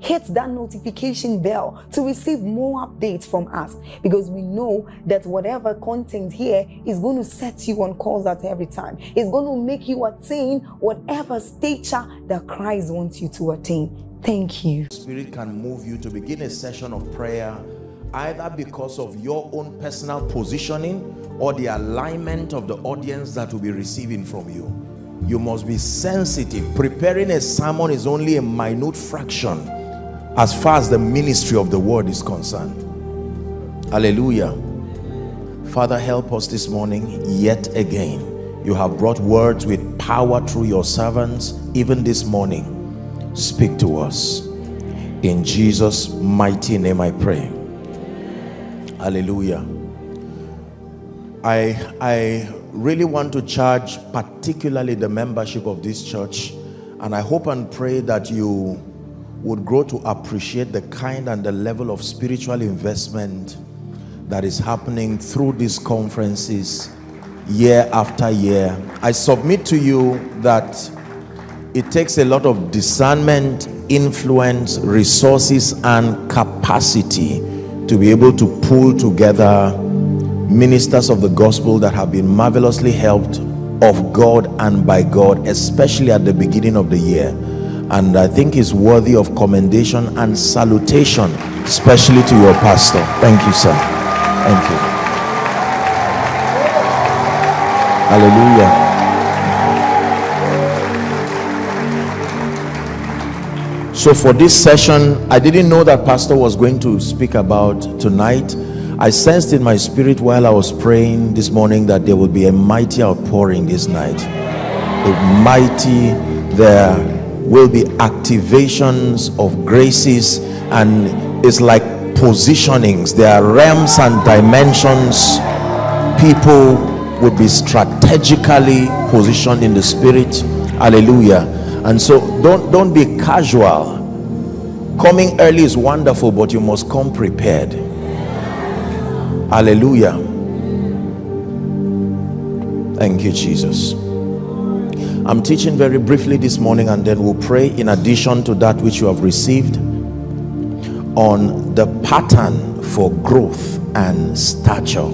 Hit that notification bell to receive more updates from us, because we know that whatever content here is going to set you on course at every time. It's going to make you attain whatever stature that Christ wants you to attain. Thank you. Spirit can move you to begin a session of prayer, either because of your own personal positioning or the alignment of the audience that will be receiving from you. You must be sensitive. Preparing a sermon is only a minute fraction as far as the ministry of the word is concerned. Hallelujah. Father, help us this morning yet again. You have brought words with power through your servants. Even this morning, speak to us. In Jesus' mighty name I pray. Hallelujah. I really want to charge particularly the membership of this church, and I hope and pray that you would grow to appreciate the kind and the level of spiritual investment that is happening through these conferences year after year. I submit to you that it takes a lot of discernment, influence, resources, and capacity to be able to pull together ministers of the gospel that have been marvelously helped of God and by God, especially at the beginning of the year. And I think it's worthy of commendation and salutation, especially to your pastor. Thank you, sir. Thank you. Hallelujah. So for this session, I didn't know that pastor was going to speak about tonight. I sensed in my spirit while I was praying this morning that there would be a mighty outpouring this night. There will be activations of graces, and it's like positionings. There are realms and dimensions. People would be strategically positioned in the spirit. Hallelujah. And so don't be casual. Coming early is wonderful, but you must come prepared. Hallelujah. Thank you, Jesus. I'm teaching very briefly this morning, and then we'll pray in addition to that which you have received, on the pattern for growth and stature.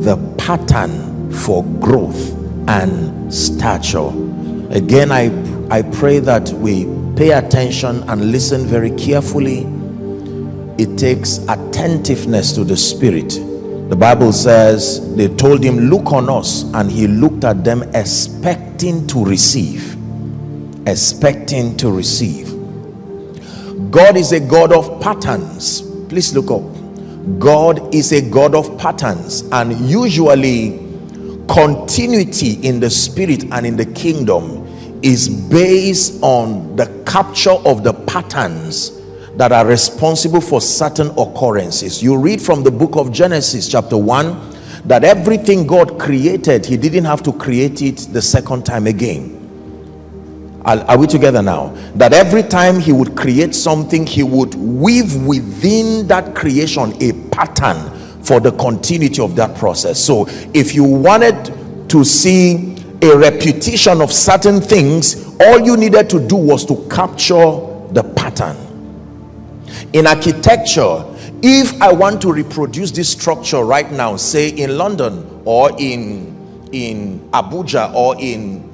The pattern for growth and stature. Again, I pray that we pay attention and listen very carefully. It takes attentiveness to the Spirit. The Bible says they told him, look on us, and he looked at them expecting to receive. Expecting to receive. God is a God of patterns. Please look up. God is a God of patterns, and usually continuity in the spirit and in the kingdom is based on the capture of the patterns that are responsible for certain occurrences. You read from the book of Genesis chapter 1 that everything God created, he didn't have to create it the second time again. Are we together now? That every time he would create something, he would weave within that creation a pattern for the continuity of that process. So if you wanted to see a repetition of certain things, all you needed to do was to capture the pattern. In architecture, if I want to reproduce this structure right now, say in London or in Abuja or in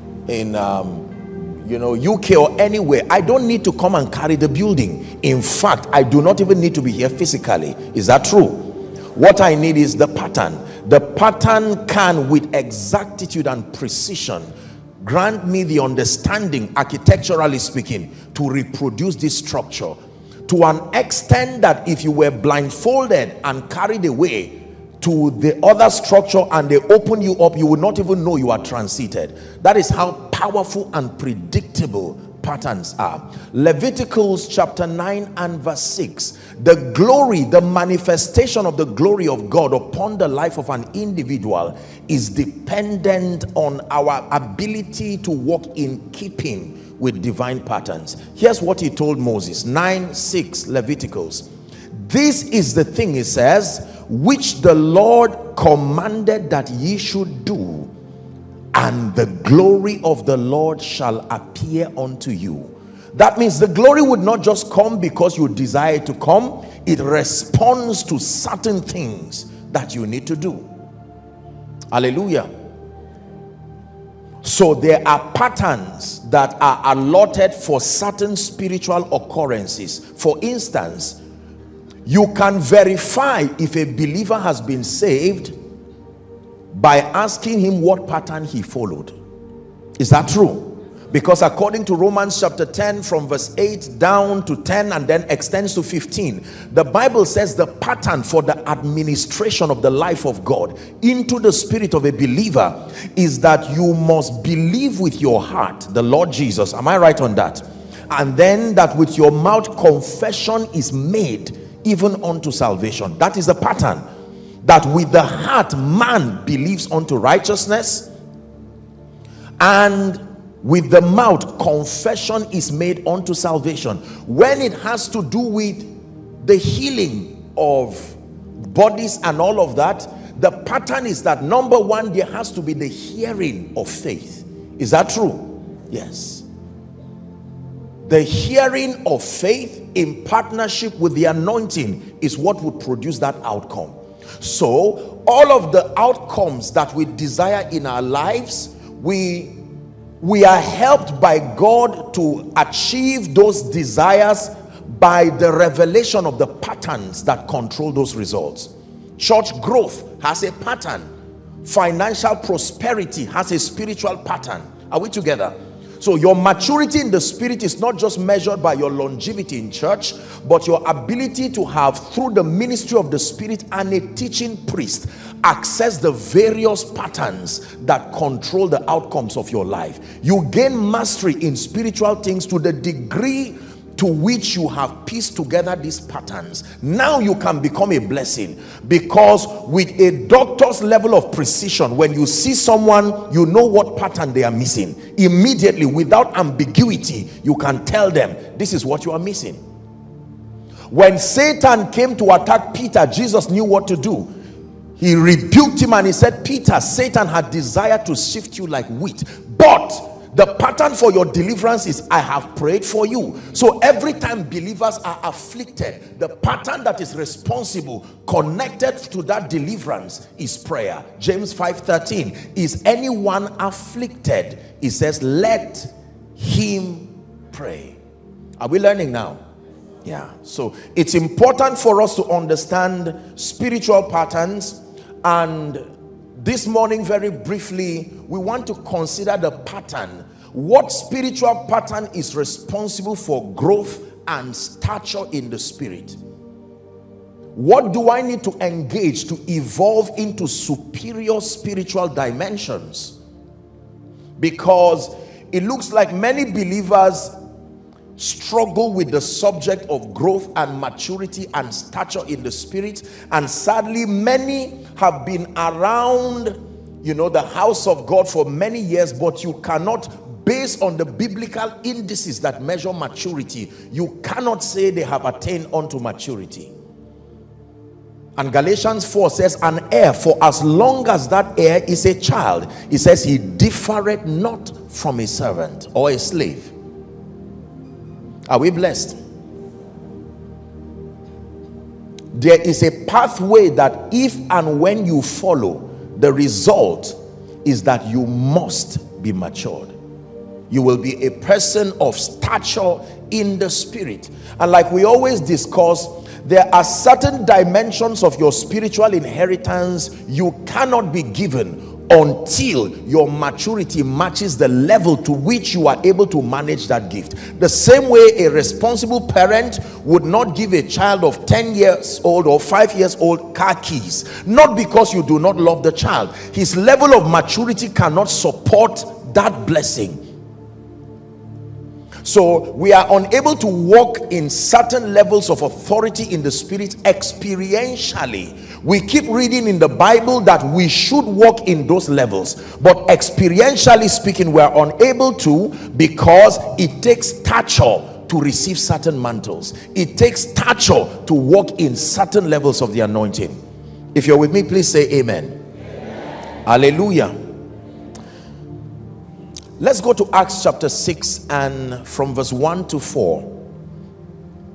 you know, UK or anywhere, I don't need to come and carry the building. In fact, I do not even need to be here physically. Is that true? What I need is the pattern. The pattern can, with exactitude and precision, grant me the understanding, architecturally speaking, to reproduce this structure to an extent that if you were blindfolded and carried away to the other structure and they open you up, you would not even know you are transited. That is how powerful and predictable patterns are. Leviticus chapter 9 and verse 6. The glory, the manifestation of the glory of God upon the life of an individual is dependent on our ability to walk in keeping with divine patterns. Here's what he told Moses. 9:6 Leviticus. This is the thing, he says, which the Lord commanded that ye should do, and the glory of the Lord shall appear unto you. That means the glory would not just come because you desire to come. It responds to certain things that you need to do. Hallelujah. So there are patterns that are allotted for certain spiritual occurrences. For instance, you can verify if a believer has been saved by asking him what pattern he followed. Is that true? Because according to Romans chapter 10 from verse 8 down to 10 and then extends to 15, the Bible says the pattern for the administration of the life of God into the spirit of a believer is that you must believe with your heart the Lord Jesus. Am I right on that? And then that with your mouth confession is made even unto salvation. That is the pattern. That with the heart man believes unto righteousness, and with the mouth confession is made unto salvation. When it has to do with the healing of bodies and all of that, the pattern is that number one, there has to be the hearing of faith. Is that true? Yes. The hearing of faith in partnership with the anointing is what would produce that outcome. So all of the outcomes that we desire in our lives, we are helped by God to achieve those desires by the revelation of the patterns that control those results. Church growth has a pattern. Financial prosperity has a spiritual pattern. Are we together? So your maturity in the spirit is not just measured by your longevity in church, but your ability to have, through the ministry of the spirit and a teaching priest, access the various patterns that control the outcomes of your life. You gain mastery in spiritual things to the degree to which you have pieced together these patterns. Now you can become a blessing, because with a doctor's level of precision, when you see someone, you know what pattern they are missing. Immediately, without ambiguity, you can tell them, this is what you are missing. When Satan came to attack Peter, Jesus knew what to do. He rebuked him and he said, Peter, Satan had desired to sift you like wheat, but the pattern for your deliverance is, I have prayed for you. So every time believers are afflicted, the pattern that is responsible, connected to that deliverance, is prayer. James 5:13, is anyone afflicted? He says, let him pray. Are we learning now? Yeah. So it's important for us to understand spiritual patterns. And this morning, very briefly, we want to consider the pattern. What spiritual pattern is responsible for growth and stature in the spirit? What do I need to engage to evolve into superior spiritual dimensions? Because it looks like many believers struggle with the subject of growth and maturity and stature in the spirit, and sadly many have been around, you know, the house of God for many years, but you cannot, based on the biblical indices that measure maturity, you cannot say they have attained unto maturity. And Galatians 4 says, an heir, for as long as that heir is a child, it says he differeth not from a servant or a slave. Are we blessed? There is a pathway that if and when you follow, the result is that you must be matured. you will be a person of stature in the spirit. And like we always discuss, there are certain dimensions of your spiritual inheritance you cannot be given until your maturity matches the level to which you are able to manage that gift. The same way a responsible parent would not give a child of 10 years old or 5 years old car keys, not because you do not love the child. His level of maturity cannot support that blessing. So we are unable to walk in certain levels of authority in the spirit experientially. We keep reading in the Bible that we should walk in those levels, but experientially speaking, we are unable to, because it takes stature to receive certain mantles. It takes stature to walk in certain levels of the anointing. If you're with me, please say amen. Amen. Hallelujah. Let's go to Acts chapter 6 and from verse 1 to 4.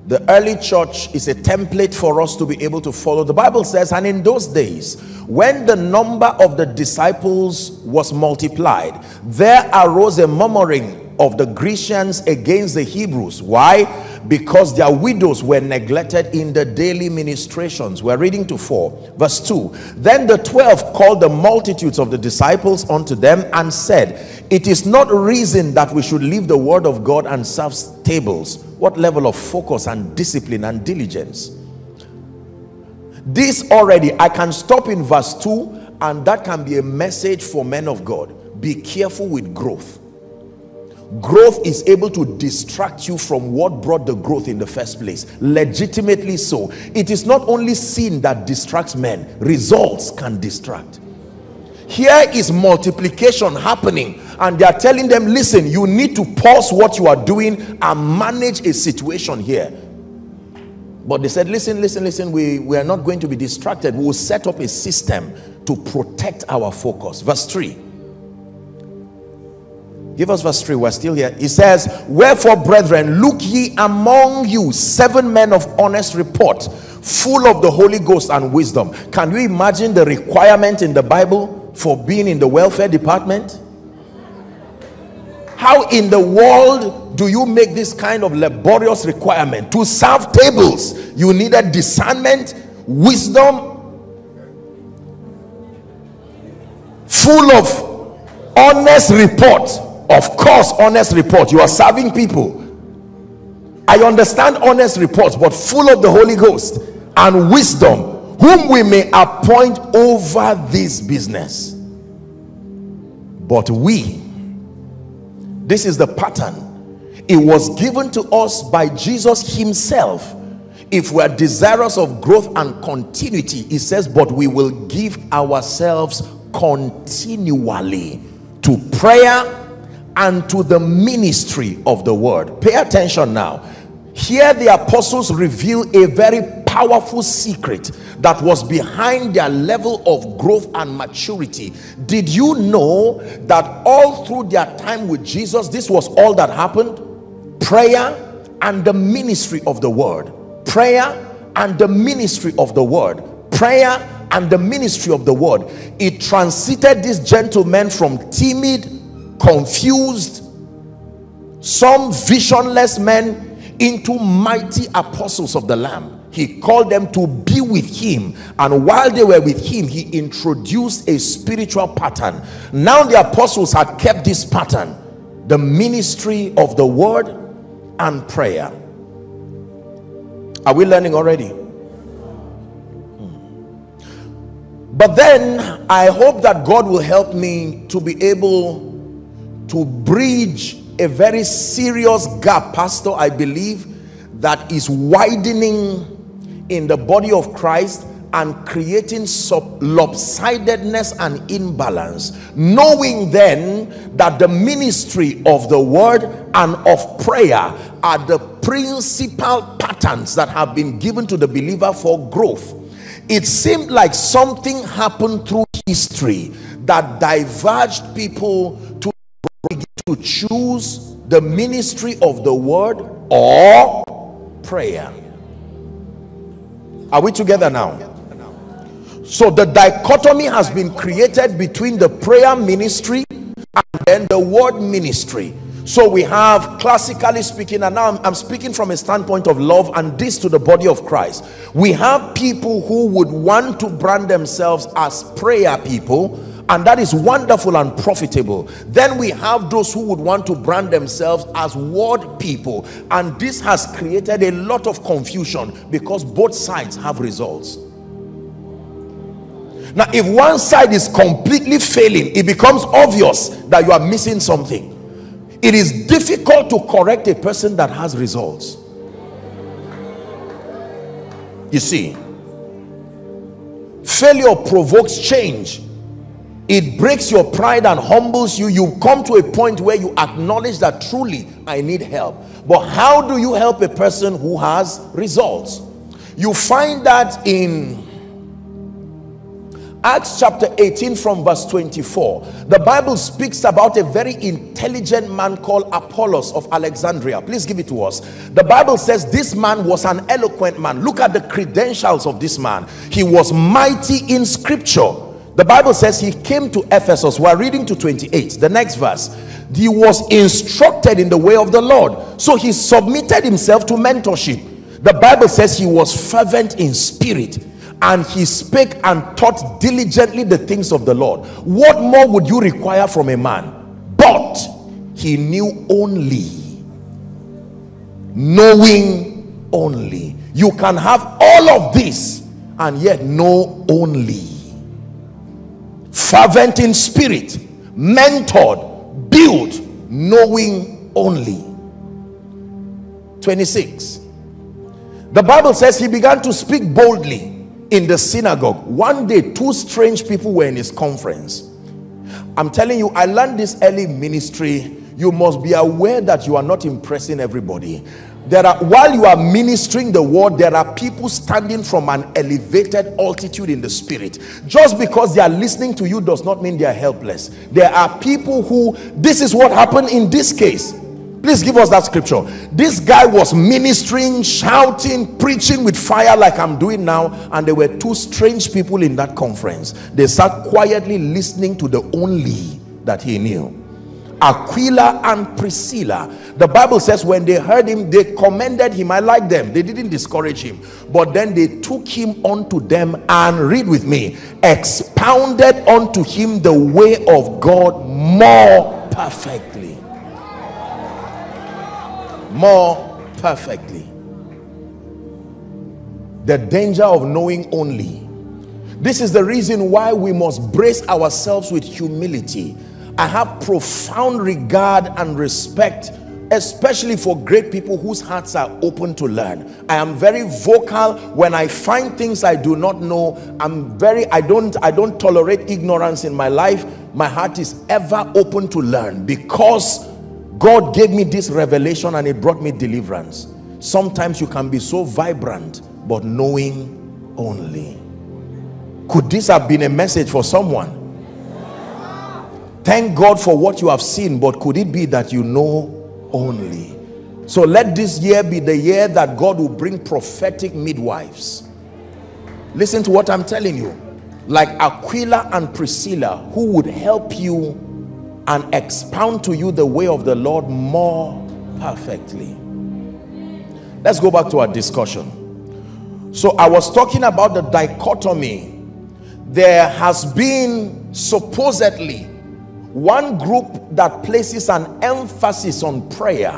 The early church is a template for us to be able to follow. The Bible says, and in those days, when the number of the disciples was multiplied, there arose a murmuring of the Grecians against the Hebrews. Why? Because their widows were neglected in the daily ministrations. We're reading to 4, verse 2. Then the 12 called the multitudes of the disciples unto them and said, it is not reason that we should leave the word of God and serve tables. What level of focus and discipline and diligence. This already, I can stop in verse 2, and that can be a message for men of God. Be careful with growth. Growth is able to distract you from what brought the growth in the first place. Legitimately so. It is not only sin that distracts men. Results can distract. Here is multiplication happening, and they are telling them, listen, you need to pause what you are doing and manage a situation here. But they said, listen, we are not going to be distracted. We will set up a system to protect our focus. Verse 3. Give us verse 3. We're still here. He says, wherefore, brethren, look ye among you 7 men of honest report, full of the Holy Ghost and wisdom. Can you imagine the requirement in the Bible for being in the welfare department? How in the world do you make this kind of laborious requirement? To serve tables, you needed discernment, wisdom, full of honest report. Of course, honest report. You are serving people. I understand honest reports, but full of the Holy Ghost and wisdom, whom we may appoint over this business. But we, this is the pattern. It was given to us by Jesus himself. If we are desirous of growth and continuity, he says, but we will give ourselves continually to prayer and to the ministry of the word. Pay attention now. Here the apostles reveal a very powerful secret that was behind their level of growth and maturity. Did you know that all through their time with Jesus, this was all that happened? Prayer and the ministry of the word. Prayer and the ministry of the word. Prayer and the ministry of the word. It transited these gentlemen from timid, confused, some visionless men into mighty apostles of the Lamb. He called them to be with him, and while they were with him, he introduced a spiritual pattern. Now the apostles had kept this pattern: the ministry of the word and prayer. Are we learning already? But then I hope that God will help me to be able to bridge a very serious gap, Pastor, I believe, that is widening in the body of Christ and creating lopsidedness and imbalance. Knowing then that the ministry of the word and of prayer are the principal patterns that have been given to the believer for growth. It seemed like something happened through history that diverged people to choose the ministry of the word or prayer. Are we together now? So the dichotomy has been created between the prayer ministry and then the word ministry. So we have, classically speaking, and now I'm speaking from a standpoint of love, and this to the body of Christ, we have people who would want to brand themselves as prayer people, and that is wonderful and profitable. Then we have those who would want to brand themselves as word people, and this has created a lot of confusion because both sides have results. Now, if one side is completely failing, it becomes obvious that you are missing something. It is difficult to correct a person that has results. You see, failure provokes change. It breaks your pride and humbles you. You come to a point where you acknowledge that truly I need help. But how do you help a person who has results? You find that in Acts chapter 18 from verse 24, the Bible speaks about a very intelligent man called Apollos of Alexandria. Please give it to us. The Bible says this man was an eloquent man. Look at the credentials of this man. He was mighty in scripture. The Bible says he came to Ephesus. We're reading to 28, the next verse. He was instructed in the way of the Lord. So he submitted himself to mentorship. The Bible says he was fervent in spirit, and he spake and taught diligently the things of the Lord. What more would you require from a man? But he knew only, knowing only. You can have all of this and yet know only. Fervent in spirit, mentored, built, knowing only. 26. The Bible says he began to speak boldly in the synagogue. One day, two strange people were in his conference. I'm telling you, I learned this early ministry. You must be aware that you are not impressing everybody. There are, while you are ministering the word, there are people standing from an elevated altitude in the spirit. Just because they are listening to you does not mean they are helpless. There are people who, this is what happened in this case. Please give us that scripture. This guy was ministering, shouting, preaching with fire like I'm doing now, and there were two strange people in that conference. They sat quietly listening to the only that he knew. Aquila and Priscilla. The Bible says when they heard him, they commended him. I like them. They didn't discourage him. But then they took him unto them and, read with me, expounded unto him the way of God more perfectly. More perfectly. The danger of knowing only. This is the reason why we must brace ourselves with humility. I have profound regard and respect, especially for great people whose hearts are open to learn. I am very vocal when I find things I do not know. I don't tolerate ignorance in my life. My heart is ever open to learn, because God gave me this revelation and it brought me deliverance. Sometimes you can be so vibrant, but knowing only. Could this have been a message for someone? Thank God for what you have seen, but could it be that you know only? So let this year be the year that God will bring prophetic midwives. Listen to what I'm telling you. Like Aquila and Priscilla, who would help you and expound to you the way of the Lord more perfectly. Let's go back to our discussion. So I was talking about the dichotomy. There has been supposedly one group that places an emphasis on prayer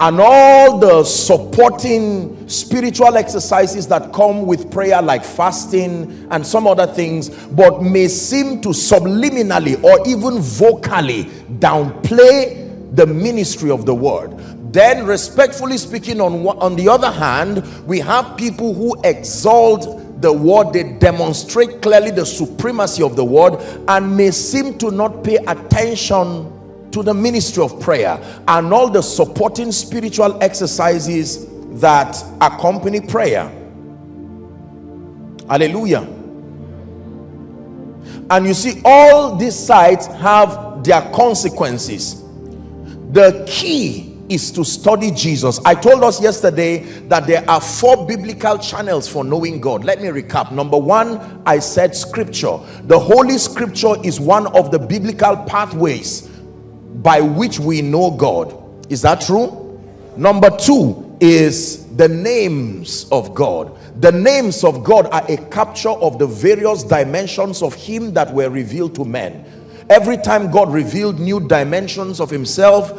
and all the supporting spiritual exercises that come with prayer, like fasting and some other things, but may seem to subliminally or even vocally downplay the ministry of the word. Then, respectfully speaking, on the other hand, we have people who exalt the word. They demonstrate clearly the supremacy of the word and may seem to not pay attention to the ministry of prayer and all the supporting spiritual exercises that accompany prayer. Hallelujah. And you see, all these sides have their consequences. The key is to study Jesus. I told us yesterday that there are four biblical channels for knowing God. Let me recap. Number one, I said scripture. The Holy Scripture is one of the biblical pathways by which we know God. Is that true? Number two is the names of God. The names of God are a capture of the various dimensions of him that were revealed to men. Every time God revealed new dimensions of himself,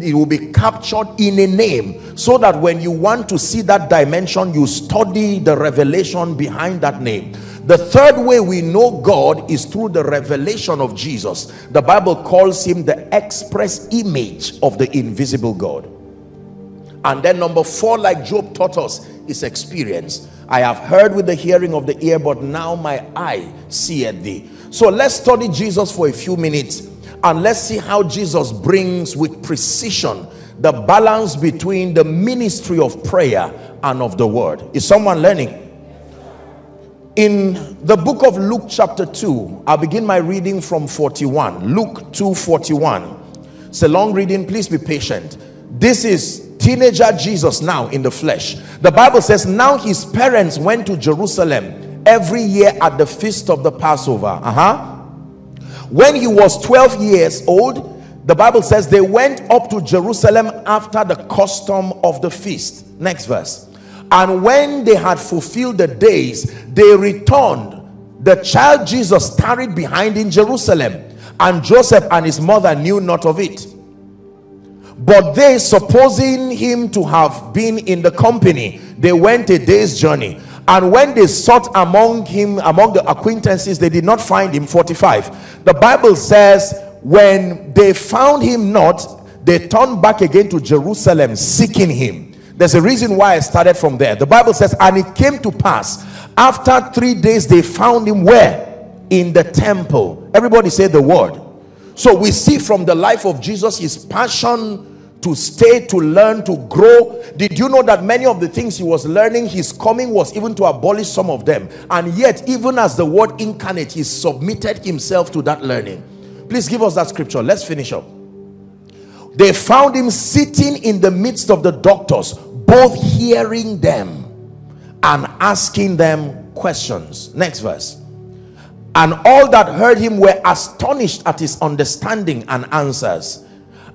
it will be captured in a name, so that when you want to see that dimension, you study the revelation behind that name. The third way we know God is through the revelation of Jesus. The Bible calls him the express image of the invisible God. And then number four, like Job taught us, is experience. I have heard with the hearing of the ear, but now my eye seeth thee. So let's study Jesus for a few minutes, and let's see how Jesus brings with precision the balance between the ministry of prayer and of the word. Is someone learning? In the book of Luke chapter 2, I'll begin my reading from 41. Luke 2:41. It's a long reading, please be patient. This is teenager Jesus now in the flesh. The Bible says, now his parents went to Jerusalem every year at the feast of the Passover. When he was 12 years old, the Bible says they went up to Jerusalem after the custom of the feast. Next verse. And when they had fulfilled the days, they returned. The child Jesus tarried behind in Jerusalem, and Joseph and his mother knew not of it. But they, supposing him to have been in the company, they went a day's journey. And when they sought among him, among the acquaintances, they did not find him. 45. The Bible says, when they found him not, they turned back again to Jerusalem, seeking him. There's a reason why I started from there. The Bible says, and it came to pass, after 3 days they found him where? In the temple. Everybody say the word. So we see from the life of Jesus his passion to stay, to learn, to grow. Did you know that many of the things he was learning, his coming was even to abolish some of them? And yet, even as the word incarnate, he submitted himself to that learning. Please give us that scripture. Let's finish up. They found him sitting in the midst of the doctors, both hearing them and asking them questions. Next verse. And all that heard him were astonished at his understanding and answers.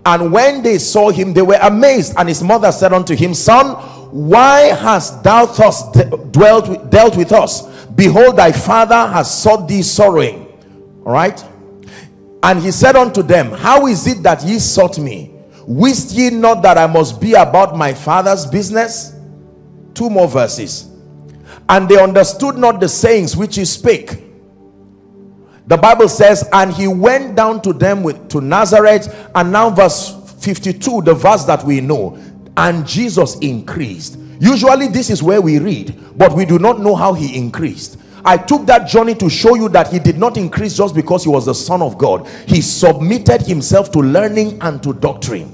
And when they saw him, they were amazed. And his mother said unto him, Son, why hast thou thus dealt with us? Behold, thy father has sought thee sorrowing. All right. And he said unto them, how is it that ye sought me? Wist ye not that I must be about my father's business? Two more verses. And they understood not the sayings which he spake. The Bible says, and he went down to them to Nazareth. And now verse 52, the verse that we know. And Jesus increased. Usually this is where we read, but we do not know how he increased. I took that journey to show you that he did not increase just because he was the Son of God. He submitted himself to learning and to doctrine.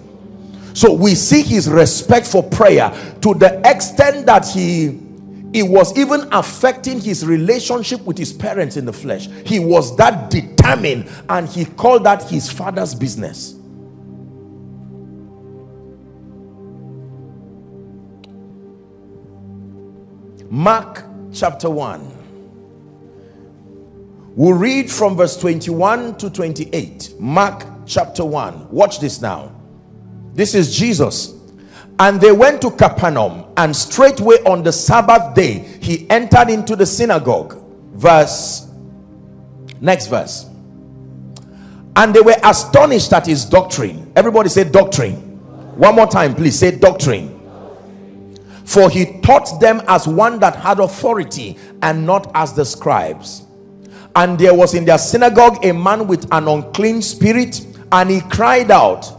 So we see his respect for prayer to the extent that it was even affecting his relationship with his parents in the flesh. He was that determined, and he called that his father's business. Mark chapter 1. We'll read from verse 21 to 28. Mark chapter 1. Watch this now. This is Jesus. And they went to Capernaum, and straightway on the Sabbath day, he entered into the synagogue. Next verse. And they were astonished at his doctrine. Everybody say doctrine. One more time, please. Say doctrine. For he taught them as one that had authority, and not as the scribes. And there was in their synagogue a man with an unclean spirit, and he cried out,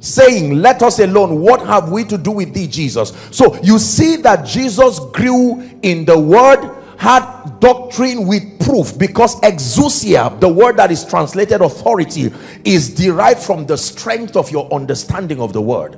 saying, let us alone, what have we to do with thee, Jesus? So you see that Jesus grew in the word, had doctrine with proof, because exousia, the word that is translated authority, is derived from the strength of your understanding of the word.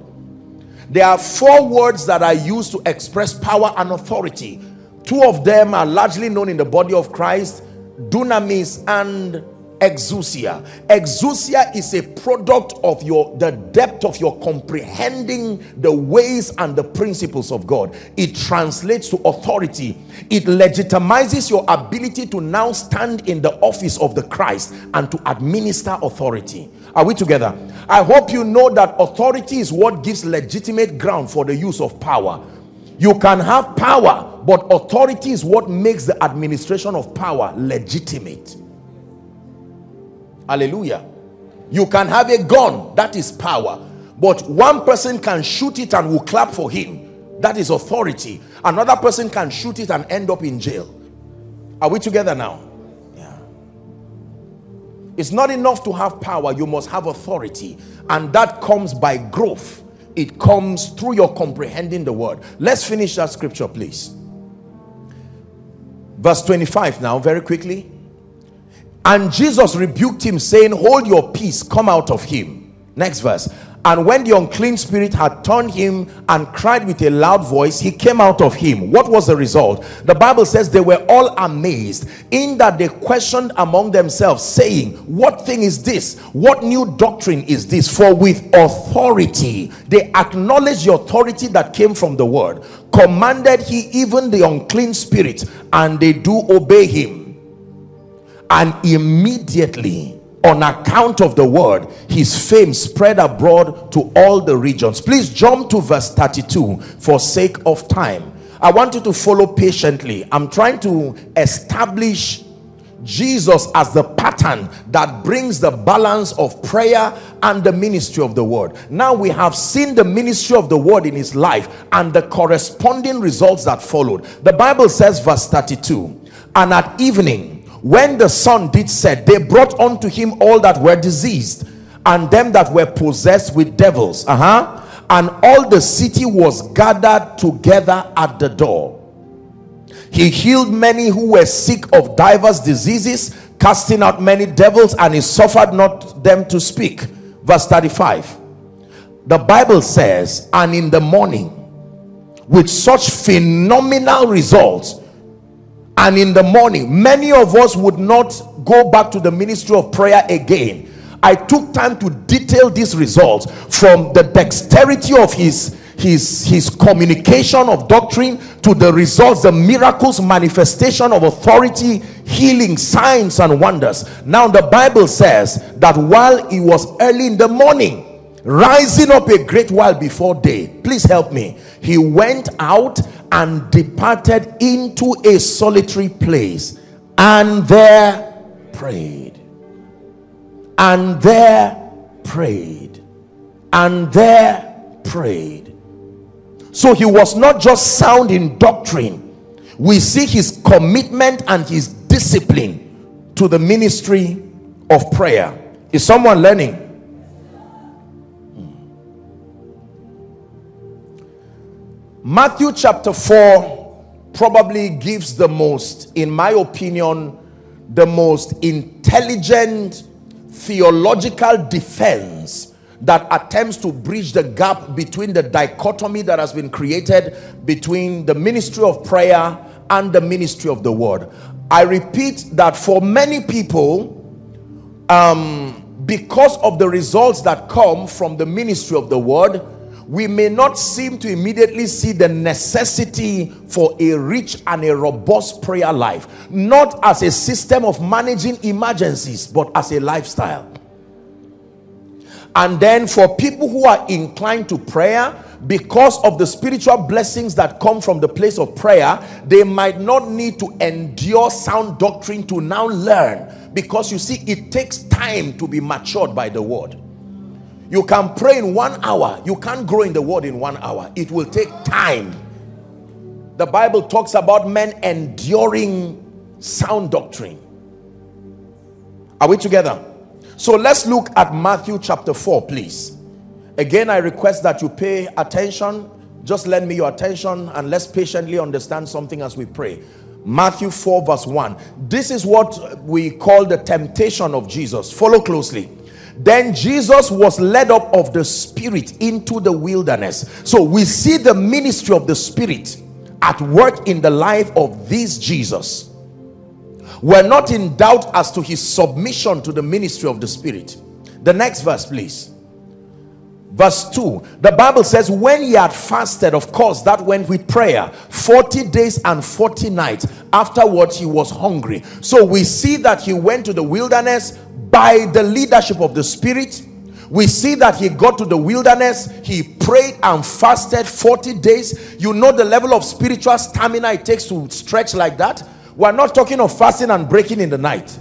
There are four words that are used to express power and authority. Two of them are largely known in the body of Christ: dunamis and Exousia is a product of the depth of your comprehending the ways and the principles of God. It translates to authority. It legitimizes your ability to now stand in the office of the Christ and to administer authority. Are we together? I hope you know that authority is what gives legitimate ground for the use of power. You can have power, but authority is what makes the administration of power legitimate. Hallelujah. You can have a gun, that is power, but one person can shoot it and will clap for him. That is authority. Another person can shoot it and end up in jail. Are we together now? Yeah. It's not enough to have power, you must have authority, and that comes by growth. It comes through your comprehending the word. Let's finish that scripture, please. Verse 25 now, very quickly. And Jesus rebuked him, saying, "Hold your peace, come out of him." Next verse. And when the unclean spirit had turned him and cried with a loud voice, he came out of him. What was the result? The Bible says they were all amazed, in that they questioned among themselves, saying, "What thing is this? What new doctrine is this?" For with authority, they acknowledged the authority that came from the word. Commanded he even the unclean spirit, and they do obey him. And immediately, on account of the word, his fame spread abroad to all the regions. Please jump to verse 32 for sake of time. I want you to follow patiently. I'm trying to establish Jesus as the pattern that brings the balance of prayer and the ministry of the word. Now we have seen the ministry of the word in his life and the corresponding results that followed. The Bible says, verse 32, and at evening, when the sun did set, they brought unto him all that were diseased and them that were possessed with devils. And all the city was gathered together at the door. He healed many who were sick of diverse diseases, casting out many devils, and he suffered not them to speak. Verse 35. The Bible says, and in the morning, with such phenomenal results, and in the morning, many of us would not go back to the ministry of prayer again. I took time to detail these results, from the dexterity of his communication of doctrine, to the results, the miracles, manifestation of authority, healing, signs and wonders. Now the Bible says that while it was early in the morning, rising up a great while before day, please help me, he went out and departed into a solitary place, and there prayed, and there prayed, and there prayed. So he was not just sound in doctrine. We see his commitment and his discipline to the ministry of prayer. Is someone learning? Matthew chapter 4 probably gives the most, in my opinion, the most intelligent theological defense that attempts to bridge the gap between the dichotomy that has been created between the ministry of prayer and the ministry of the word. I repeat that for many people, because of the results that come from the ministry of the word, we may not seem to immediately see the necessity for a rich and a robust prayer life, not as a system of managing emergencies, but as a lifestyle. And then for people who are inclined to prayer, because of the spiritual blessings that come from the place of prayer, they might not need to endure sound doctrine to now learn, because you see, it takes time to be matured by the word. You can pray in 1 hour. You can't grow in the word in 1 hour. It will take time. The Bible talks about men enduring sound doctrine. Are we together? So let's look at Matthew chapter 4, please. Again, I request that you pay attention. Just lend me your attention, and let's patiently understand something as we pray. Matthew 4 verse 1. This is what we call the temptation of Jesus. Follow closely. Then Jesus was led up of the Spirit into the wilderness. So we see the ministry of the Spirit at work in the life of this Jesus, were not in doubt as to his submission to the ministry of the Spirit. The next verse, please. Verse 2, the Bible says, when he had fasted, of course, that went with prayer, 40 days and 40 nights. Afterwards, he was hungry. So we see that he went to the wilderness by the leadership of the Spirit. We see that he got to the wilderness, he prayed and fasted 40 days. You know the level of spiritual stamina it takes to stretch like that. We're not talking of fasting and breaking in the night.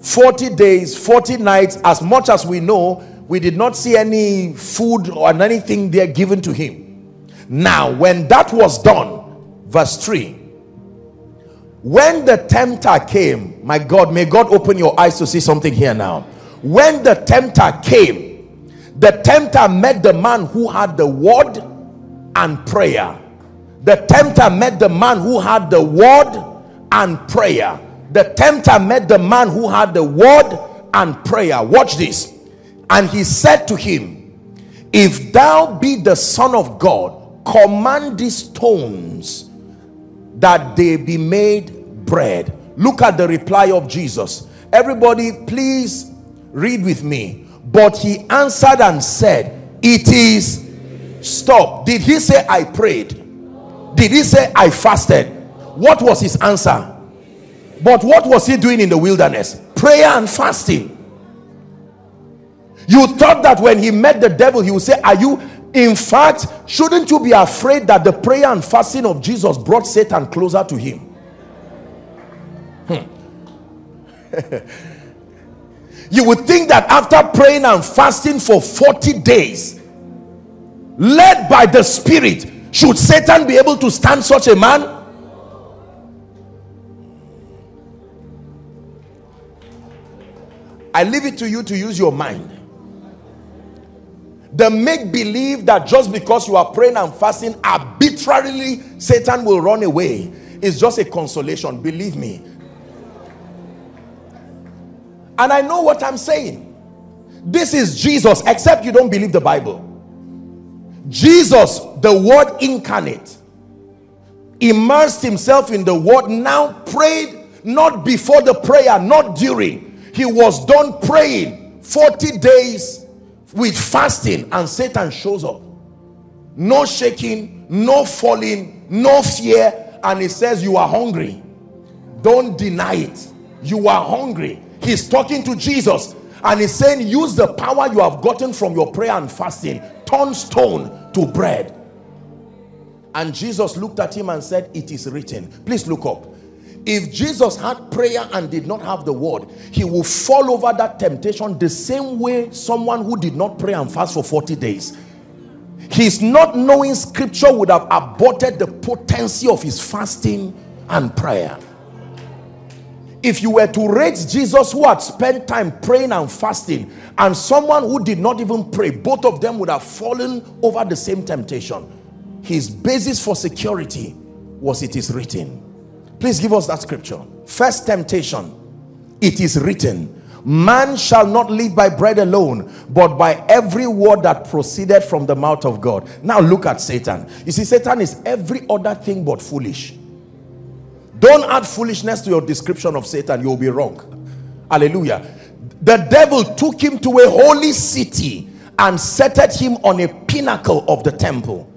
40 days, 40 nights, as much as we know, we did not see any food or anything there given to him. Now, when that was done, verse 3, when the tempter came, my God, may God open your eyes to see something here now. When the tempter came, the tempter met the man who had the word and prayer. The tempter met the man who had the word and prayer. The tempter met the man who had the word and prayer. Watch this. And he said to him, if thou be the Son of God, command these stones that they be made bread. Look at the reply of Jesus. Everybody, please read with me. But he answered and said, it is. Stop. Did he say I prayed? Did he say I fasted? What was his answer? But what was he doing in the wilderness? Prayer and fasting. You thought that when he met the devil he would say, are you? In fact, shouldn't you be afraid that the prayer and fasting of Jesus brought Satan closer to him? You would think that after praying and fasting for 40 days, led by the Spirit, should Satan be able to stand such a man? I leave it to you to use your mind. The make-believe that just because you are praying and fasting, arbitrarily Satan will run away is just a consolation, believe me. And I know what I'm saying. This is Jesus, except you don't believe the Bible. Jesus, the Word incarnate, immersed himself in the Word, now prayed, not before the prayer, not during. He was done praying 40 days with fasting, and Satan shows up. No shaking, no falling, no fear, and he says, you are hungry. Don't deny it. You are hungry. He's talking to Jesus and he's saying, use the power you have gotten from your prayer and fasting. Turn stone to bread. And Jesus looked at him and said, it is written. Please look up. If Jesus had prayer and did not have the word, he will fall over that temptation the same way someone who did not pray and fast for 40 days. His not knowing scripture would have aborted the potency of his fasting and prayer. If you were to rate Jesus who had spent time praying and fasting and someone who did not even pray, both of them would have fallen over the same temptation. His basis for security was it is written. Please give us that scripture. First temptation, it is written, man shall not live by bread alone, but by every word that proceeded from the mouth of God. Now look at Satan. You see, Satan is every other thing but foolish. Don't add foolishness to your description of Satan. You'll be wrong. Hallelujah. The devil took him to a holy city and settled him on a pinnacle of the temple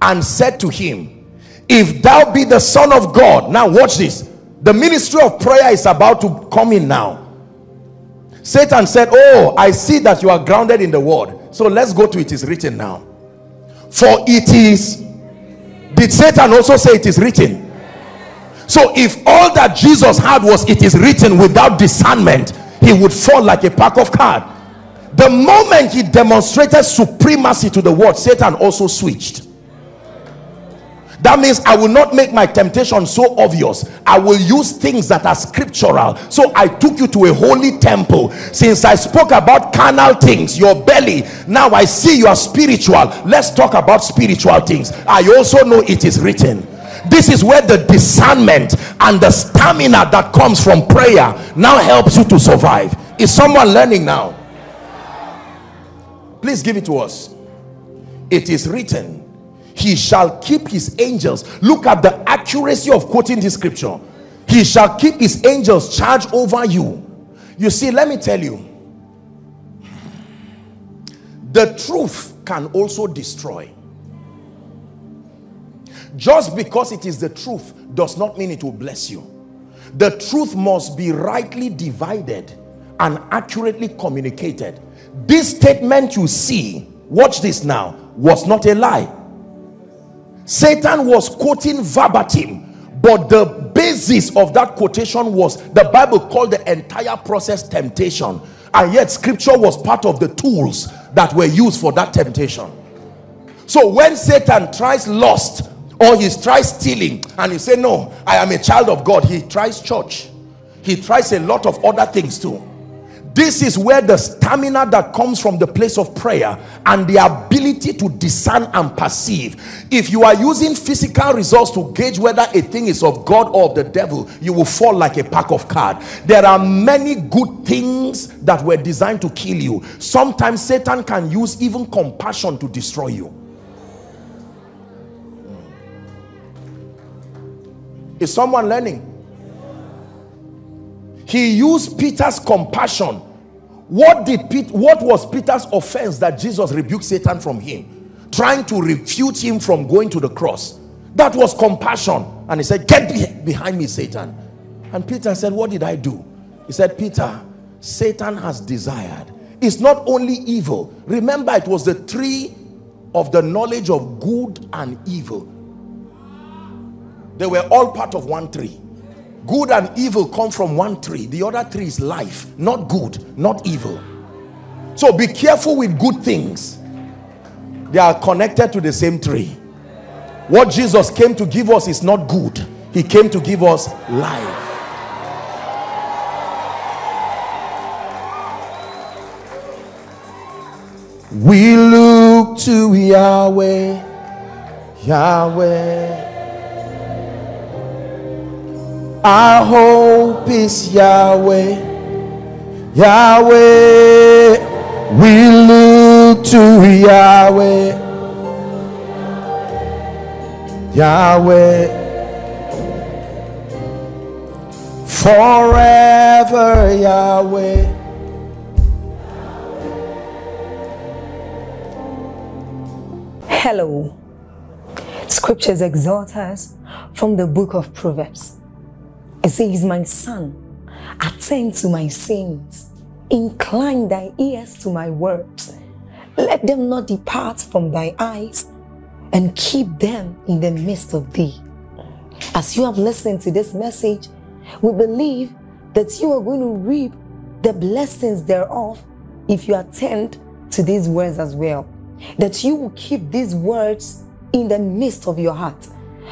and said to him, if thou be the Son of God. Now watch this. The ministry of prayer is about to come in now. Satan said, oh, I see that you are grounded in the word. So let's go to it is written now. For it is. Did Satan also say it is written? So if all that Jesus had was it is written without discernment, he would fall like a pack of cards. The moment he demonstrated supremacy to the word, Satan also switched. That means I will not make my temptation so obvious. I will use things that are scriptural. So I took you to a holy temple. Since I spoke about carnal things, your belly, now I see you are spiritual. Let's talk about spiritual things. I also know it is written. This is where the discernment and the stamina that comes from prayer now helps you to survive. Is someone learning now? Please give it to us. It is written. He shall keep his angels. Look at the accuracy of quoting this scripture. He shall keep his angels charge over you. You see, let me tell you, the truth can also destroy. Just because it is the truth does not mean it will bless you. The truth must be rightly divided and accurately communicated. This statement you see, watch this now, was not a lie. Satan was quoting verbatim, but the basis of that quotation was, the Bible called the entire process temptation, and yet scripture was part of the tools that were used for that temptation. So when Satan tries lust, or he tries stealing, and you say, no, I am a child of God, he tries church, he tries a lot of other things too. This is where the stamina that comes from the place of prayer and the ability to discern and perceive. If you are using physical results to gauge whether a thing is of God or of the devil, you will fall like a pack of cards. There are many good things that were designed to kill you. Sometimes Satan can use even compassion to destroy you. Is someone learning? He used Peter's compassion. What was Peter's offense that Jesus rebuked Satan from him? Trying to refute him from going to the cross. That was compassion. And he said, get behind me, Satan. And Peter said, what did I do? He said, Peter, Satan has desired. It's not only evil. Remember, it was the tree of the knowledge of good and evil. They were all part of one tree. Good and evil come from one tree. The other tree is life, not good, not evil. So be careful with good things. They are connected to the same tree. What Jesus came to give us is not good. He came to give us life. We look to Yahweh, Yahweh. Our hope is Yahweh, Yahweh. We look to Yahweh, Yahweh. Forever Yahweh. Hello. Scriptures exhort us from the book of Proverbs. It says, my son, attend to my sins, incline thy ears to my words, let them not depart from thy eyes, and keep them in the midst of thee. As you have listened to this message, we believe that you are going to reap the blessings thereof if you attend to these words as well, that you will keep these words in the midst of your heart,